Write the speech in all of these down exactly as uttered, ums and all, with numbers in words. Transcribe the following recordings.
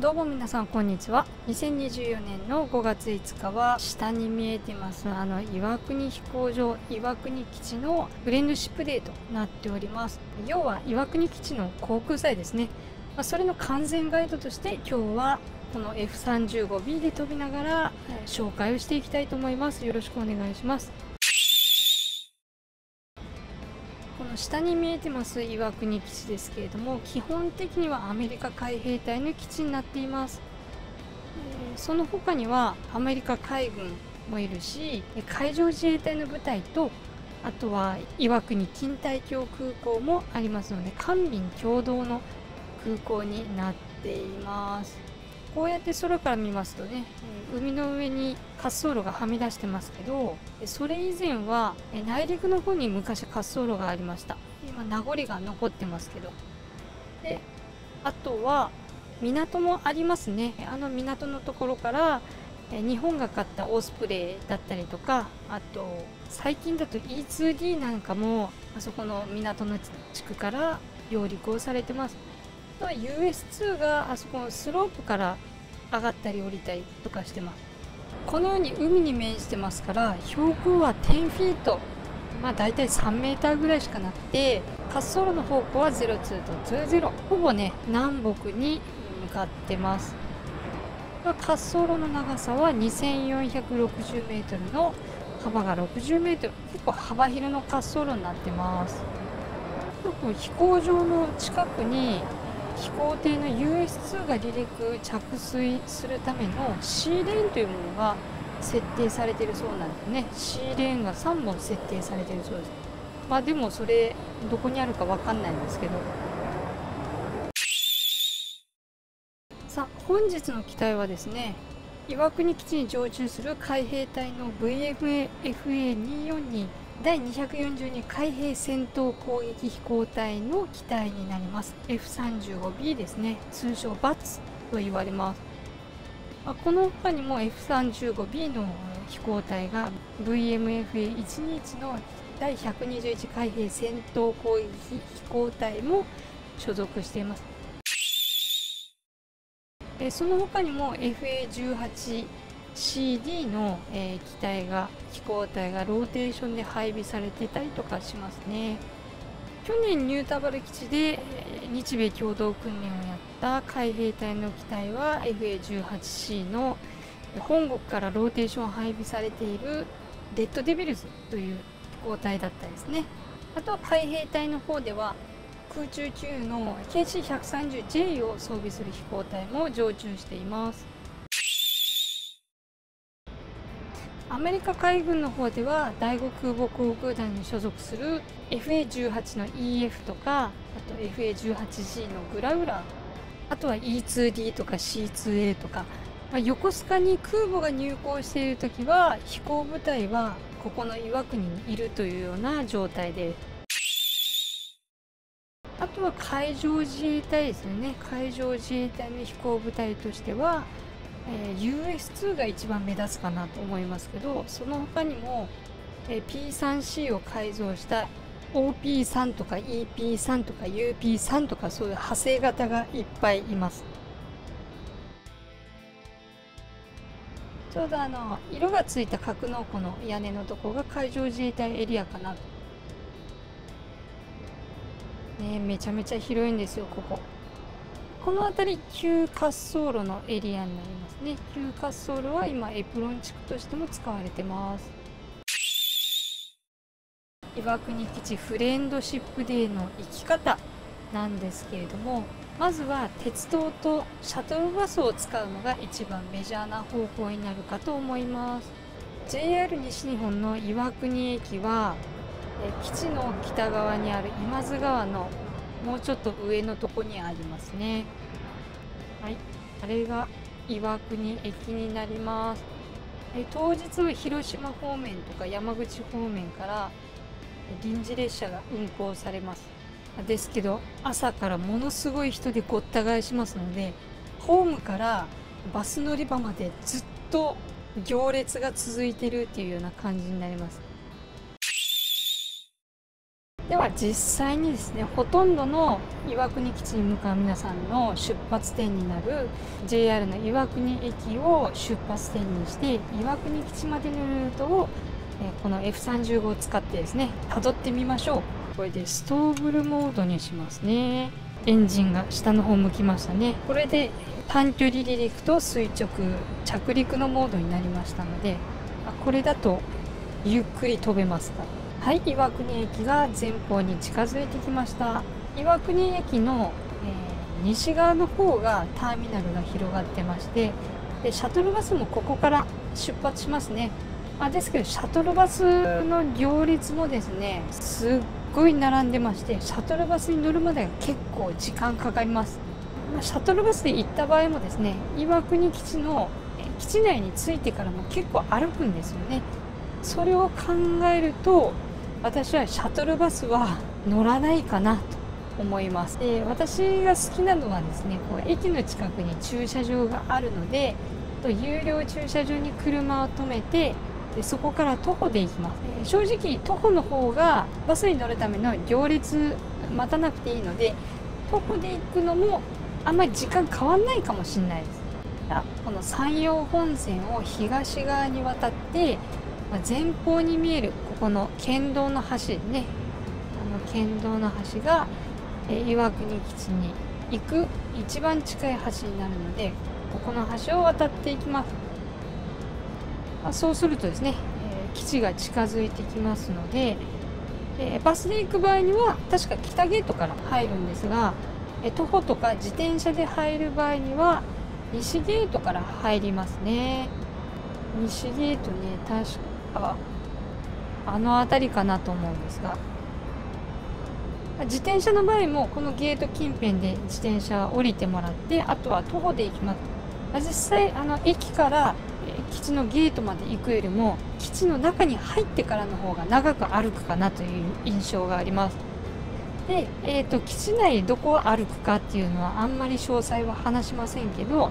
どうも皆さんこんにちは。にせんにじゅうよねんのごがついつかは、下に見えてますあの岩国飛行場、岩国基地のフレンドシップデーとなっております。要は岩国基地の航空祭ですね、まあ、それの完全ガイドとして今日はこの エフさんじゅうごビー で飛びながら紹介をしていきたいと思います。よろしくお願いします。下に見えてます岩国基地ですけれども、基本的にはアメリカ海兵隊の基地になっています。その他にはアメリカ海軍もいるし、海上自衛隊の部隊と、あとは岩国錦帯橋空港もありますので、官民共同の空港になっています。こうやって空から見ますとね、海の上に滑走路がはみ出してますけど、それ以前は内陸の方に昔滑走路がありました。今名残が残ってますけど、であとは港もありますね。あの港のところから日本が買ったオスプレイだったりとか、あと最近だと イーツーディー なんかもあそこの港の地区から揚陸をされてます。ユーエスツー があそこのスロープから上がったり降りたりとかしてます。このように海に面してますから、標高はじゅうフィート、まあ大体さんメーターぐらいしかなくて、滑走路の方向はゼロツーとにゼロ、ほぼね南北に向かってます。滑走路の長さはにせんよんひゃくろくじゅうメートルの幅がろくじゅうメートル、結構幅広の滑走路になってます。飛行場の近くに飛行艇の ユーエスツー が離陸着水するための シー レーンというものが設定されているそうなんですね。 シー レーンがさんぼん設定されているそうです。まあでもそれどこにあるかわかんないんですけど、さあ本日の機体はですね、岩国基地に常駐する海兵隊の ブイエフエー エフエー にーよんに だいにひゃくよんじゅうに海兵戦闘攻撃飛行隊の機体になります。 エフさんじゅうごビー ですね。通称バツと言われます。この他にも エフさんじゅうごビー の飛行隊が ブイエムエフエー いちにーいち のだいひゃくにじゅういち海兵戦闘攻撃飛行隊も所属しています。その他にも エフエー じゅうはちシーディー の、えー、機体が飛行隊がローテーションで配備されてたりとかしますね。去年ニュータバル基地で日米共同訓練をやった海兵隊の機体は エフエー じゅうはちシー の本国からローテーション配備されているデッドデビルズという飛行隊だったですね。あとは海兵隊の方では空中給油の ケーシー ひゃくさんじゅう ジェイ を装備する飛行隊も常駐しています。アメリカ海軍の方ではだいご空母航空団に所属する エフエー じゅうはち の イーエフ とか、あと エフエー じゅうはちジー のグラウラー、あとは イーツーディー とか シーツーエー とか、まあ、横須賀に空母が入港している時は飛行部隊はここの岩国にいるというような状態です。あとは海上自衛隊ですよね。海上自衛隊の飛行部隊としてはえー、ユーエスツー が一番目立つかなと思いますけど、その他にも、えー、ピースリーシー を改造した オーピースリー とか イーピースリー とか ユーピースリー とか、そういう派生型がいっぱいいます。ちょうどあの色がついた格納庫の屋根のところが海上自衛隊エリアかなと、ね、めちゃめちゃ広いんですよここ。この辺り急滑走路のエリアになりますね。急滑走路は今エプロン地区としても使われてます。岩国基地フレンドシップデーの生き方なんですけれども、まずは鉄道とシャトルバスを使うのが一番メジャーな方法になるかと思います。 ジェイアール 西日本の岩国駅は基地の北側にある今津川のもうちょっと上のとこにありますね。はい、あれが岩国駅になります。え当日広島方面とか山口方面から臨時列車が運行されます。ですけど朝からものすごい人でごった返しますので、ホームからバス乗り場までずっと行列が続いてるっていうような感じになります。では実際にですね、ほとんどの岩国基地に向かう皆さんの出発点になる ジェイアール の岩国駅を出発点にして、岩国基地までのルートをこの エフさんじゅうご を使ってですね、辿ってみましょう。これでストーブルモードにしますね。エンジンが下の方向きましたね。これで短距離離陸と垂直着陸のモードになりましたので、これだとゆっくり飛べますから。はい、岩国駅が前方に近づいてきました。岩国駅の、えー、西側の方がターミナルが広がってまして、でシャトルバスもここから出発しますね。あ、ですけどシャトルバスの行列もですね、すっごい並んでまして、シャトルバスに乗るまでが結構時間かかります。シャトルバスで行った場合もですね、岩国基地の基地内に着いてからも結構歩くんですよね。それを考えると、私はシャトルバスは乗らないかなと思います。で、私が好きなのはですね、こう駅の近くに駐車場があるので、と有料駐車場に車を止めて、でそこから徒歩で行きます。正直徒歩の方がバスに乗るための行列待たなくていいので、徒歩で行くのもあんまり時間変わんないかもしれないです。この山陽本線を東側に渡って、前方に見えるここの県道の橋ね、あの県道の橋が岩国基地に行く一番近い橋になるので、ここの橋を渡っていきます。そうするとですね、基地が近づいてきますので、バスで行く場合には確か北ゲートから入るんですが、徒歩とか自転車で入る場合には西ゲートから入りますね。西ゲートね、確かあの辺りかなと思うんですが、自転車の場合もこのゲート近辺で自転車を降りてもらって、あとは徒歩で行きます。実際あの駅から基地のゲートまで行くよりも、基地の中に入ってからの方が長く歩くかなという印象があります。で、えーと、基地内どこを歩くかっていうのはあんまり詳細は話しませんけど、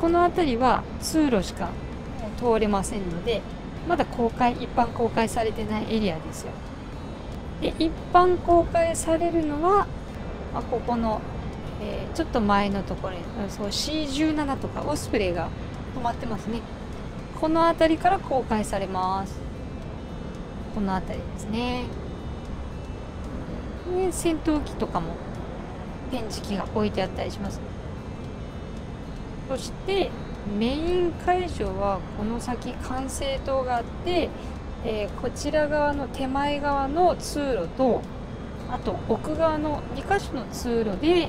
この辺りは通路しか通れませんので、まだ公開一般公開されてないエリアですよ。で、一般公開されるのは、まあ、ここの、えー、ちょっと前のところに シーじゅうなな とかオスプレイが止まってますね。この辺りから公開されます。この辺りですね。で、戦闘機とかも展示機が置いてあったりします。そしてメイン会場はこの先管制塔があって、えー、こちら側の手前側の通路と、あと奥側のにか所の通路で、えー、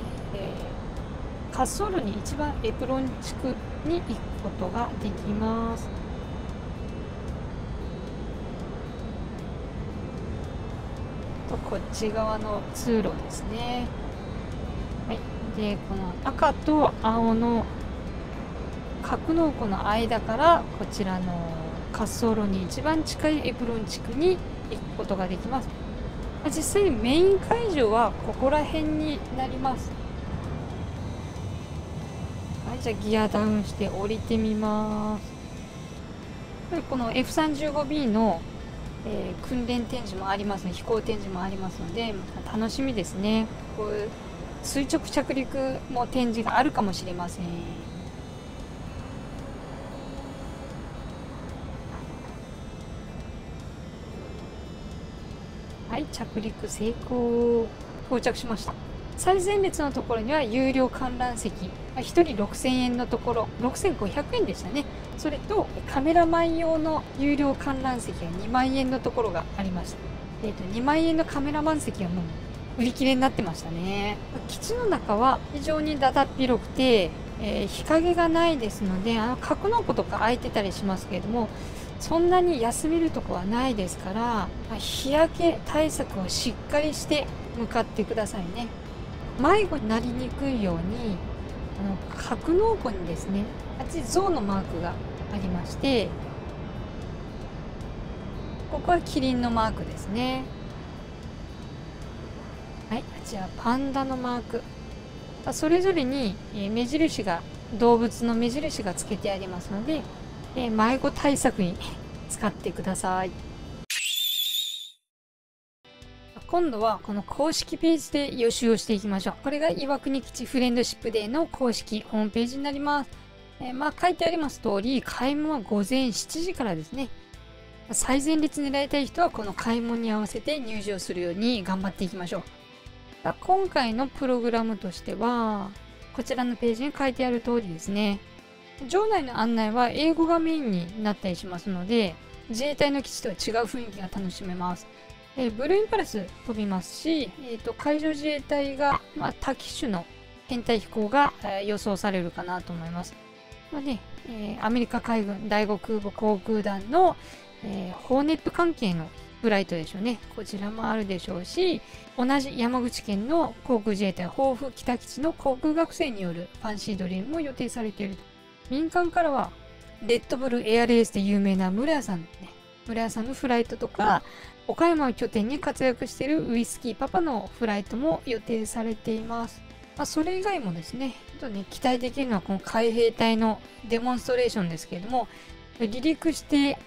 滑走路に一番エプロン地区に行くことができます。とこっち側の通路ですね。はい、でこの赤と青の格納庫の間から、こちらの滑走路に一番近いエプロン地区に行くことができます。実際にメイン会場はここら辺になります。はい、じゃあギアダウンして降りてみます。この エフさんじゅうごビー の、えー、訓練展示もあります、ね、飛行展示もありますので、ま、楽しみですね。こういう垂直着陸も展示があるかもしれません。はい、着陸成功。到着しました。最前列のところには有料観覧席、ひとりろくせんえんのところろくせんごひゃくえんでしたね。それとカメラマン用の有料観覧席がにまんえんのところがありました。えーと、にまんえんのカメラマン席はもう売り切れになってましたね。基地の中は非常にだだっ広くて、えー、日陰がないですので、あの格納庫とか空いてたりしますけれども、そんなに休めるとこはないですから、日焼け対策をしっかりして向かってくださいね。迷子になりにくいように、あの格納庫にですね、あっち象のマークがありまして、ここはキリンのマークですね。はい、あちらパンダのマーク。それぞれに目印が、動物の目印がつけてありますので、迷子対策に使ってください。今度はこの公式ページで予習をしていきましょう。これが岩国基地フレンドシップデーの公式ホームページになります。えー、まあ書いてあります通り、開門は午前しちじからですね。最前列狙いたい人はこの開門に合わせて入場するように頑張っていきましょう。今回のプログラムとしては、こちらのページに書いてある通りですね。場内の案内は英語がメインになったりしますので、自衛隊の基地とは違う雰囲気が楽しめます。えー、ブルーインパルス飛びますし、えーと、海上自衛隊が、まあ、多機種の編隊飛行が、えー、予想されるかなと思います。まあねえー、アメリカ海軍だいご空母航空団の、えー、ホーネット関係のフライトでしょうね。こちらもあるでしょうし、同じ山口県の航空自衛隊防府北基地の航空学生によるファンシードリームも予定されている。民間からは、レッドブルエアレースで有名な村屋さんのね、村屋さんのフライトとか、岡山を拠点に活躍しているウイスキーパパのフライトも予定されています。まあ、それ以外もですね、ちょっとね、期待できるのはこの海兵隊のデモンストレーションですけれども、離陸して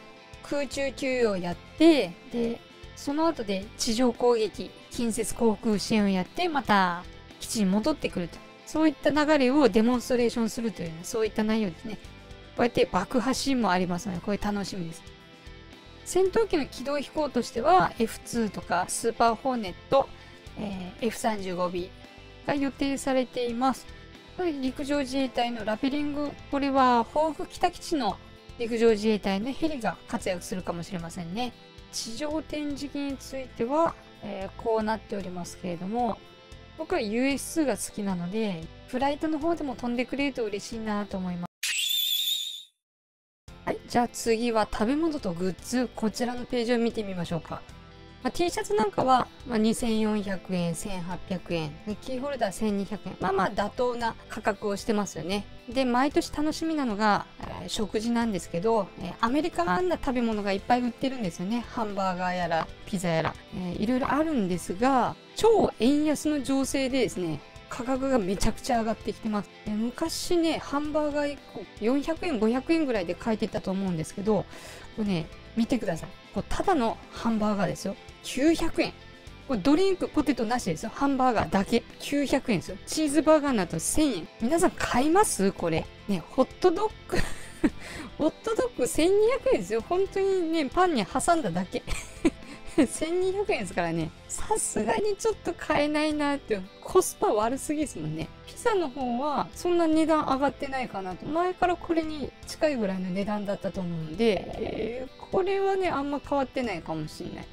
空中給与をやって、で、その後で地上攻撃、近接航空支援をやって、また基地に戻ってくると。そういった流れをデモンストレーションするという、そういった内容ですね。こうやって爆破シーンもありますので、これ楽しみです。戦闘機の機動飛行としては エフツー とかスーパーホーネット、えー、エフさんじゅうごビー が予定されています。陸上自衛隊のラペリング、これは防府北基地の陸上自衛隊のヘリが活躍するかもしれませんね。地上展示機については、えー、こうなっておりますけれども、僕は ユーエスツー が好きなので、フライトの方でも飛んでくれると嬉しいなと思います。はい、じゃあ次は食べ物とグッズ、こちらのページを見てみましょうか。まあ、T シャツなんかは、まあ、にせんよんひゃくえん、せんはっぴゃくえん、キーホルダーせんにひゃくえん、まあまあ妥当な価格をしてますよね。で、毎年楽しみなのが、えー、食事なんですけど、えー、アメリカンな食べ物がいっぱい売ってるんですよね。ハンバーガーやら、ピザやら、えー、いろいろあるんですが、超円安の情勢でですね、価格がめちゃくちゃ上がってきてます。え昔ね、ハンバーガーいっこよんひゃくえん、ごひゃくえんぐらいで買えてたと思うんですけど、これね、見てください。これただのハンバーガーですよ。きゅうひゃくえん。これドリンク、ポテトなしですよ。ハンバーガーだけ。きゅうひゃくえんですよ。チーズバーガーになるとせんえん。皆さん買いますこれ。ね、ホットドッグ、ホットドッグせんにひゃくえんですよ。本当にね、パンに挟んだだけ。せんにひゃくえんですからね、さすがにちょっと買えないなーっていう、コスパ悪すぎですもんね。ピザの方はそんな値段上がってないかなと。前からこれに近いぐらいの値段だったと思うんで、えー、これはね、あんま変わってないかもしれない。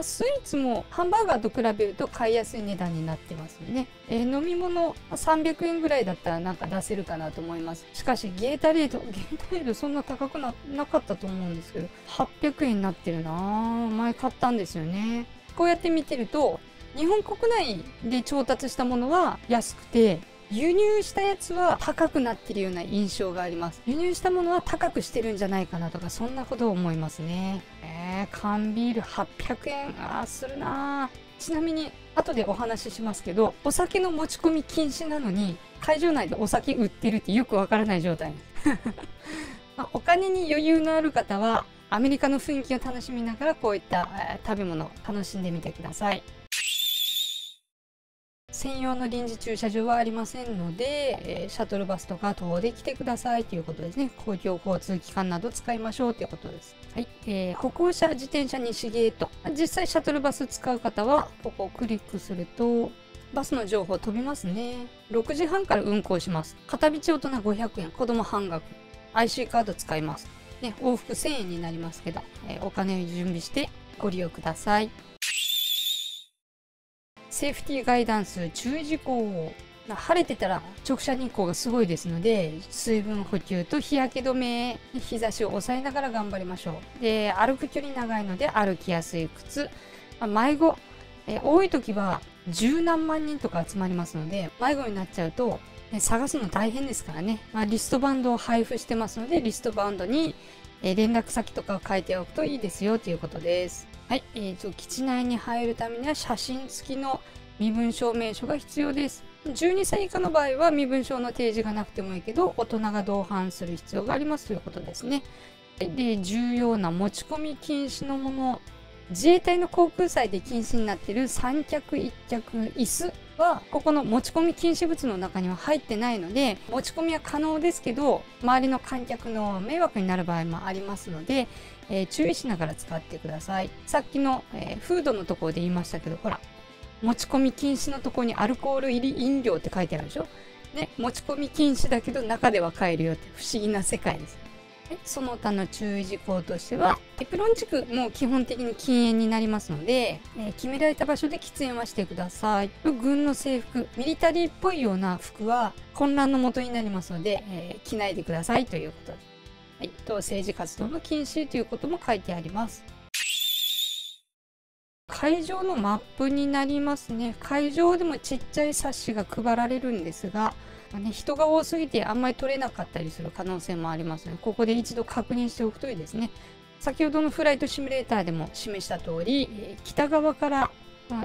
スイーツもハンバーガーと比べると買いやすい値段になってますよね。えー、飲み物さんびゃくえんぐらいだったらなんか出せるかなと思います。しかしゲータレード、ゲータレードそんな高く な, なかったと思うんですけど、はっぴゃくえんになってるなぁ。前買ったんですよね。こうやって見てると、日本国内で調達したものは安くて、輸入したやつは高くなってるような印象があります。輸入したものは高くしてるんじゃないかなとか、そんなことを思いますね。缶ビールはっぴゃくえん、あーするなー。ちなみに後でお話ししますけど、お酒の持ち込み禁止なのに会場内でお酒売ってるってよくわからない状態、まあ、お金に余裕のある方はアメリカの雰囲気を楽しみながらこういった、えー、食べ物を楽しんでみてください。専用の臨時駐車場はありませんので、えー、シャトルバスとか徒歩で来てくださいということですね。公共交通機関など使いましょうということです。はい、えー、歩行者、自転車、西ゲート。実際シャトルバス使う方は、ここをクリックすると、バスの情報飛びますね。ろくじはんから運行します。片道大人ごひゃくえん、子供半額。アイシー カード使います。ね、往復せんえんになりますけど、えー、お金を準備してご利用ください。セーフティーガイダンス注意事項。晴れてたら直射日光がすごいですので、水分補給と日焼け止め、日差しを抑えながら頑張りましょう。で、歩く距離長いので歩きやすい靴。迷子。え多い時は十何万人とか集まりますので、迷子になっちゃうと、ね、探すの大変ですからね。まあ、リストバンドを配布してますので、リストバンドにえ連絡先とかを書いておくといいですよということです。はい、えーと、基地内に入るためには写真付きの身分証明書が必要です。じゅうにさい以下の場合は身分証の提示がなくてもいいけど、大人が同伴する必要がありますということですね。で、重要な持ち込み禁止のもの、自衛隊の航空祭で禁止になっている三脚一脚椅子はここの持ち込み禁止物の中には入ってないので、持ち込みは可能ですけど周りの観客の迷惑になる場合もありますので、えー、注意しながら使ってください。さっきの、えー、フードのところで言いましたけど、ほら持ち込み禁止のところにアルコール入り飲料って書いてあるでしょ。ね、持ち込み禁止だけど中では買えるよって不思議な世界です。その他の注意事項としては、エプロン軸も基本的に禁煙になりますので、えー、決められた場所で喫煙はしてください。軍の制服、ミリタリーっぽいような服は混乱の元になりますので、えー、着ないでくださいということ、はい、と政治活動の禁止ということも書いてあります。会場のマップになりますね。会場でもちっちゃい冊子が配られるんですが、人が多すぎてあんまり取れなかったりする可能性もありますので、ここで一度確認しておくといいですね。先ほどのフライトシミュレーターでも示した通り、北側から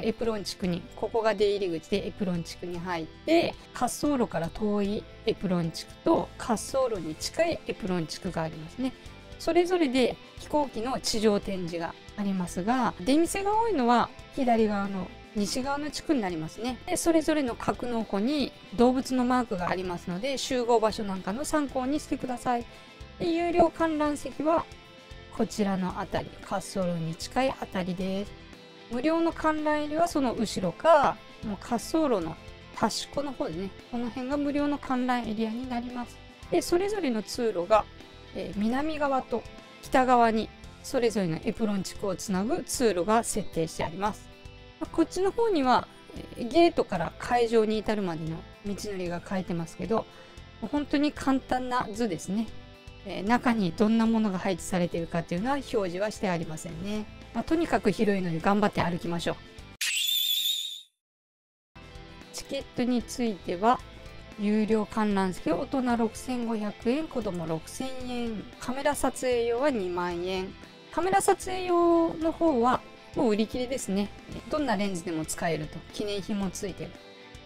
エプロン地区に、ここが出入り口でエプロン地区に入って、滑走路から遠いエプロン地区と滑走路に近いエプロン地区がありますね。それぞれで飛行機の地上展示がありますが、出店が多いのは左側の西側の地区になりますね。で、それぞれの格納庫に動物のマークがありますので、集合場所なんかの参考にしてください。で、有料観覧席はこちらの辺り、滑走路に近い辺りです。無料の観覧入りはその後ろか、もう滑走路の端っこの方でね、この辺が無料の観覧エリアになります。で、それぞれの通路が、えー、南側と北側にそれぞれのエプロン地区をつなぐ通路が設定してあります。こっちの方にはゲートから会場に至るまでの道のりが書いてますけど、本当に簡単な図ですね。中にどんなものが配置されているかというのは表示はしてありませんね。まあ、とにかく広いので頑張って歩きましょう。チケットについては有料観覧席は大人ろくせんごひゃくえん、子供ろくせんえん、カメラ撮影用はにまんえん。カメラ撮影用の方はもう売り切れですね。どんなレンズでも使えると、記念品もついてる。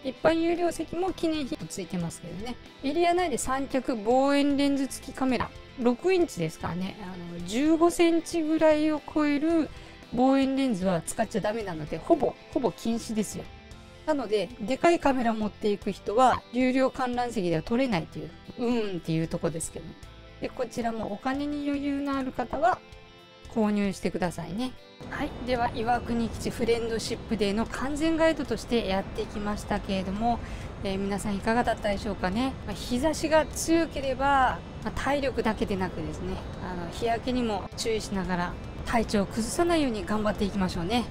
一般有料席も記念品もついてますけどね。エリア内で三脚望遠レンズ付きカメラ、ろくインチですからね、あのじゅうごセンチぐらいを超える望遠レンズは使っちゃダメなので、ほぼほぼ禁止ですよ。なのででかいカメラ持っていく人は有料観覧席では撮れないという、うーんっていうとこですけど、でこちらもお金に余裕のある方は購入してくださいね。はい、では岩国基地フレンドシップデーの完全ガイドとしてやってきましたけれども、えー、皆さんいかがだったでしょうかね。まあ、日差しが強ければ、まあ、体力だけでなくですね、あの日焼けにも注意しながら体調を崩さないように頑張っていきましょうね。はい、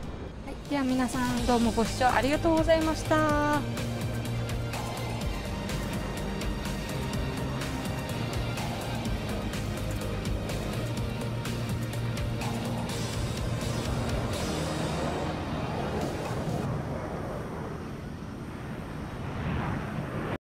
では皆さんどうもご視聴ありがとうございました。